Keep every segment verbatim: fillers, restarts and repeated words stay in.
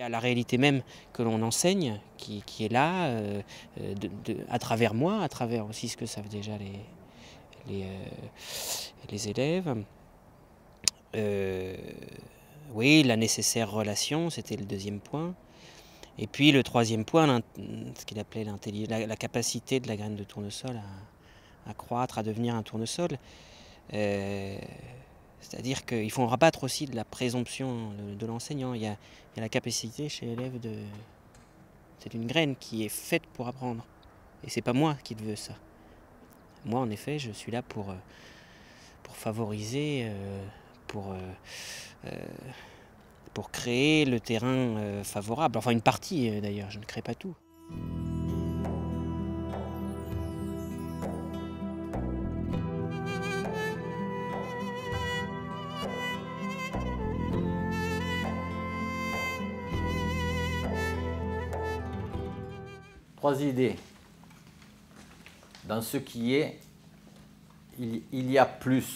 À la réalité même que l'on enseigne, qui, qui est là, euh, de, de, à travers moi, à travers aussi ce que savent déjà les, les, euh, les élèves. Euh, oui, la nécessaire relation, c'était le deuxième point. Et puis le troisième point, ce qu'il appelait la, la capacité de la graine de tournesol à, à croître, à devenir un tournesol. Euh, C'est-à-dire qu'il faut en rabattre aussi de la présomption de, de l'enseignant. Il, il y a la capacité chez l'élève de... C'est une graine qui est faite pour apprendre. Et c'est pas moi qui le veux, ça. Moi, en effet, je suis là pour, pour favoriser, pour, pour créer le terrain favorable. Enfin, une partie, d'ailleurs. Je ne crée pas tout. Trois idées. Dans ce qui est, il, il y a plus.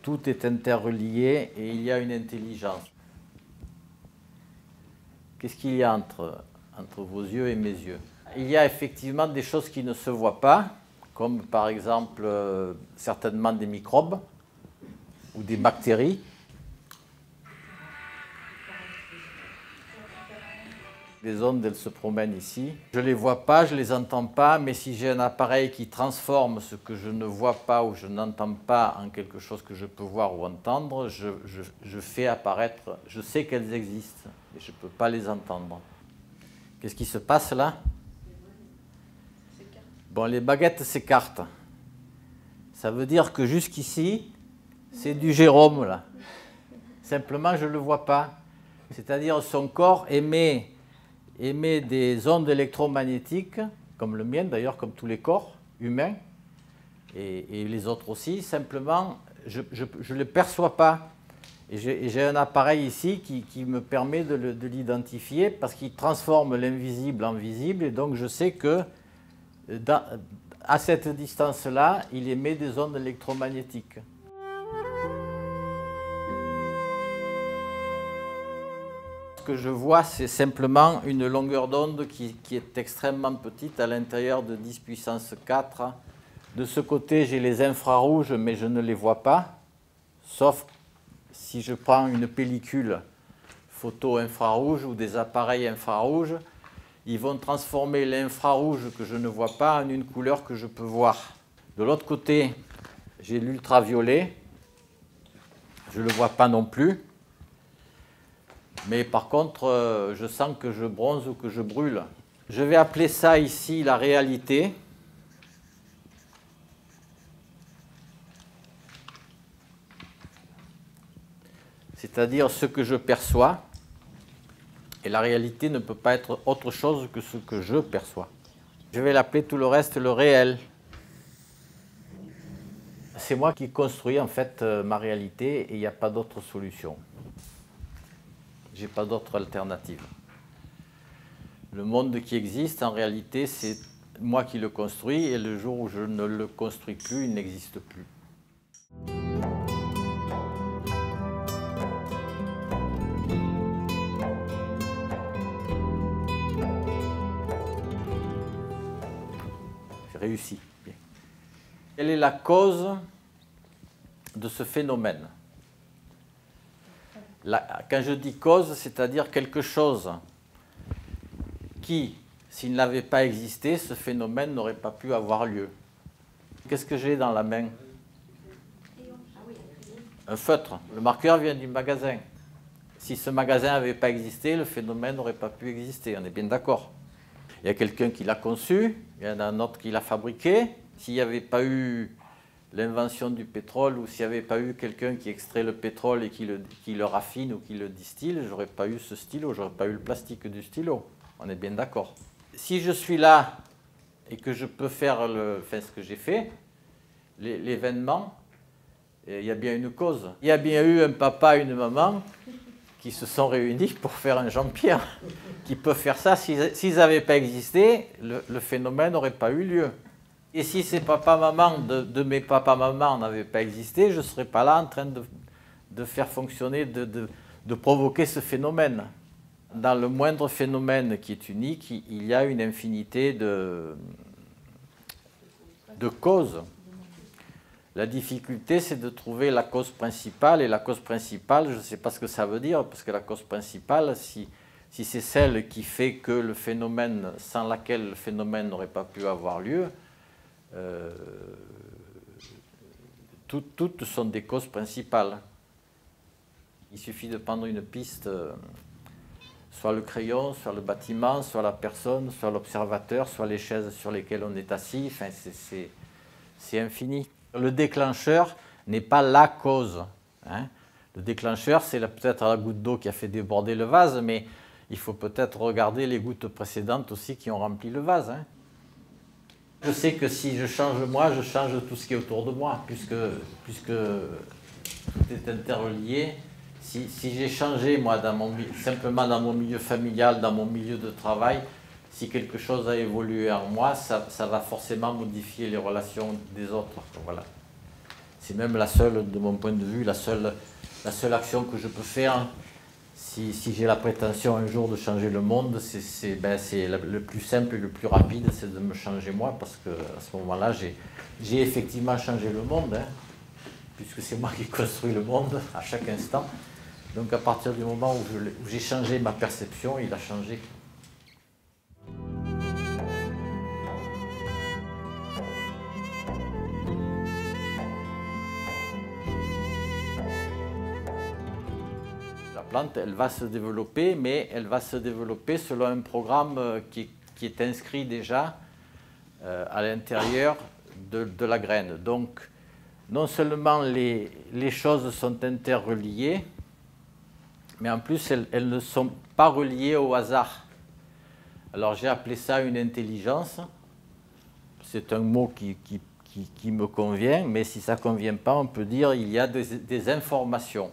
Tout est interrelié et il y a une intelligence. Qu'est-ce qu'il y a entre, entre vos yeux et mes yeux? Il y a effectivement des choses qui ne se voient pas, comme par exemple euh, certainement des microbes ou des bactéries. Les ondes, elles se promènent ici. Je ne les vois pas, je ne les entends pas, mais si j'ai un appareil qui transforme ce que je ne vois pas ou je n'entends pas en quelque chose que je peux voir ou entendre, je, je, je fais apparaître, je sais qu'elles existent, mais je ne peux pas les entendre. Qu'est-ce qui se passe là? Bon, les baguettes s'écartent. Ça veut dire que jusqu'ici, c'est du Jérôme, là. Simplement, je ne le vois pas. C'est-à-dire son corps émet... émet des ondes électromagnétiques, comme le mien d'ailleurs, comme tous les corps humains, et, et les autres aussi, simplement, je ne les perçois pas. Et j'ai un appareil ici qui, qui me permet de l'identifier, parce qu'il transforme l'invisible en visible, et donc je sais que, dans, à cette distance-là, il émet des ondes électromagnétiques. Ce que je vois, c'est simplement une longueur d'onde qui, qui est extrêmement petite, à l'intérieur de dix puissance quatre. De ce côté, j'ai les infrarouges, mais je ne les vois pas, sauf si je prends une pellicule photo infrarouge ou des appareils infrarouges, ils vont transformer l'infrarouge que je ne vois pas en une couleur que je peux voir. De l'autre côté, j'ai l'ultraviolet, je ne le vois pas non plus. Mais par contre, je sens que je bronze ou que je brûle. Je vais appeler ça ici la réalité. C'est-à-dire ce que je perçois. Et la réalité ne peut pas être autre chose que ce que je perçois. Je vais l'appeler tout le reste le réel. C'est moi qui construis en fait ma réalité et il n'y a pas d'autre solution. J'ai pas d'autre alternative. Le monde qui existe, en réalité, c'est moi qui le construis, et le jour où je ne le construis plus, il n'existe plus. J'ai réussi. Bien. Quelle est la cause de ce phénomène ? Quand je dis cause, c'est-à-dire quelque chose qui, s'il n'avait pas existé, ce phénomène n'aurait pas pu avoir lieu. Qu'est-ce que j'ai dans la main? Un feutre. Le marqueur vient du magasin. Si ce magasin n'avait pas existé, le phénomène n'aurait pas pu exister. On est bien d'accord. Il y a quelqu'un qui l'a conçu, il y en a un autre qui l'a fabriqué. S'il n'y avait pas eu... l'invention du pétrole, ou s'il n'y avait pas eu quelqu'un qui extrait le pétrole et qui le, qui le raffine ou qui le distille, j'aurais pas eu ce stylo, j'aurais pas eu le plastique du stylo. On est bien d'accord. Si je suis là et que je peux faire le, enfin, ce que j'ai fait, l'événement, il y a bien une cause. Il y a bien eu un papa et une maman qui se sont réunis pour faire un Jean-Pierre, qui peut faire ça. S'ils n'avaient pas existé, le, le phénomène n'aurait pas eu lieu. Et si ces papas-mamans de, de mes papas-mamans n'avaient pas existé, je ne serais pas là en train de, de faire fonctionner, de, de, de provoquer ce phénomène. Dans le moindre phénomène qui est unique, il y a une infinité de, de causes. La difficulté, c'est de trouver la cause principale. Et la cause principale, je ne sais pas ce que ça veut dire, parce que la cause principale, si, si c'est celle qui fait que le phénomène, sans laquelle le phénomène n'aurait pas pu avoir lieu, euh, tout, toutes sont des causes principales. Il suffit de prendre une piste, euh, soit le crayon, soit le bâtiment, soit la personne, soit l'observateur, soit les chaises sur lesquelles on est assis, enfin, c'est infini. Le déclencheur n'est pas la cause. Hein. Le déclencheur, c'est peut-être la goutte d'eau qui a fait déborder le vase, mais il faut peut-être regarder les gouttes précédentes aussi qui ont rempli le vase. Hein. Je sais que si je change moi, je change tout ce qui est autour de moi, puisque, puisque tout est interrelié. Si, si j'ai changé, moi, dans mon, simplement dans mon milieu familial, dans mon milieu de travail, si quelque chose a évolué en moi, ça, ça va forcément modifier les relations des autres. Voilà. C'est même la seule, de mon point de vue, la seule, la seule action que je peux faire. Si, si j'ai la prétention un jour de changer le monde, c'est ben, le plus simple et le plus rapide, c'est de me changer moi, parce qu'à ce moment-là, j'ai effectivement changé le monde, hein, puisque c'est moi qui construis le monde à chaque instant. Donc à partir du moment où j'ai changé ma perception, il a changé. La plante, elle va se développer, mais elle va se développer selon un programme qui, qui est inscrit déjà euh, à l'intérieur de, de la graine. Donc, non seulement les, les choses sont interreliées, mais en plus, elles, elles ne sont pas reliées au hasard. Alors, j'ai appelé ça une intelligence. C'est un mot qui, qui, qui, qui me convient, mais si ça ne convient pas, on peut dire qu'il y a des, des informations.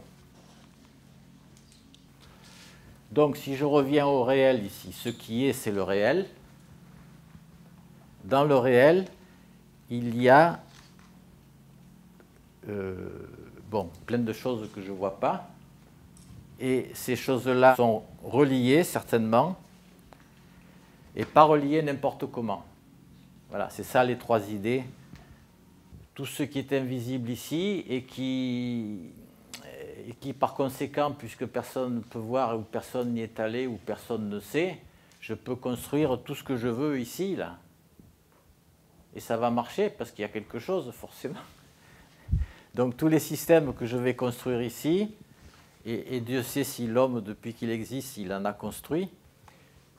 Donc, si je reviens au réel ici, ce qui est, c'est le réel. Dans le réel, il y a euh, bon, plein de choses que je ne vois pas. Et ces choses-là sont reliées, certainement, et pas reliées n'importe comment. Voilà, c'est ça les trois idées. Tout ce qui est invisible ici et qui, et qui par conséquent, puisque personne ne peut voir ou personne n'y est allé ou personne ne sait, je peux construire tout ce que je veux ici, là. Et ça va marcher parce qu'il y a quelque chose, forcément. Donc tous les systèmes que je vais construire ici, Et, et Dieu sait si l'homme, depuis qu'il existe, il en a construit.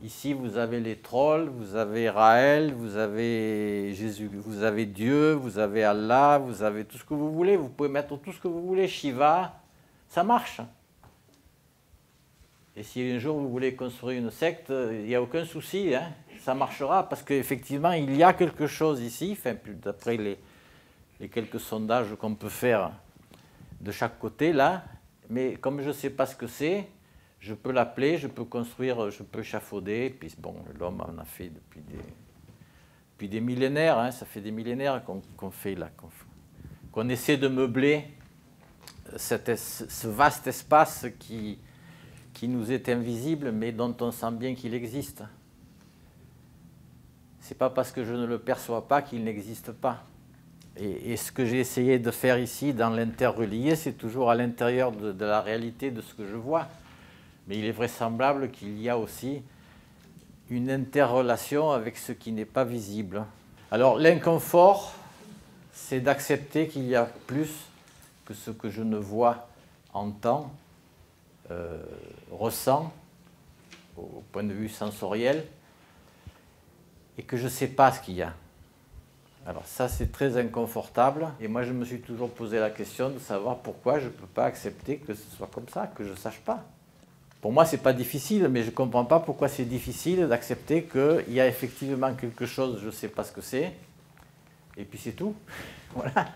Ici, vous avez les trolls, vous avez Raël, vous avez Jésus, vous avez Dieu, vous avez Allah, vous avez tout ce que vous voulez. Vous pouvez mettre tout ce que vous voulez, Shiva, ça marche. Et si un jour vous voulez construire une secte, il n'y a aucun souci, hein, ça marchera. Parce qu'effectivement, il y a quelque chose ici, enfin, d'après les, les quelques sondages qu'on peut faire de chaque côté, là. Mais comme je ne sais pas ce que c'est, je peux l'appeler, je peux construire, je peux échafauder. Et puis bon, l'homme en a fait depuis des, depuis des millénaires. Hein, ça fait des millénaires qu'on qu'on fait là, qu'on qu'on essaie de meubler cet, ce vaste espace qui, qui nous est invisible, mais dont on sent bien qu'il existe. Ce n'est pas parce que je ne le perçois pas qu'il n'existe pas. Et, et ce que j'ai essayé de faire ici, dans l'interrelié, c'est toujours à l'intérieur de, de la réalité de ce que je vois. Mais il est vraisemblable qu'il y a aussi une interrelation avec ce qui n'est pas visible. Alors l'inconfort, c'est d'accepter qu'il y a plus que ce que je ne vois, entends, euh, ressens, au point de vue sensoriel, et que je ne sais pas ce qu'il y a. Alors ça, c'est très inconfortable. Et moi, je me suis toujours posé la question de savoir pourquoi je ne peux pas accepter que ce soit comme ça, que je ne sache pas. Pour moi, ce n'est pas difficile, mais je ne comprends pas pourquoi c'est difficile d'accepter qu'il y a effectivement quelque chose, je ne sais pas ce que c'est, et puis c'est tout. Voilà.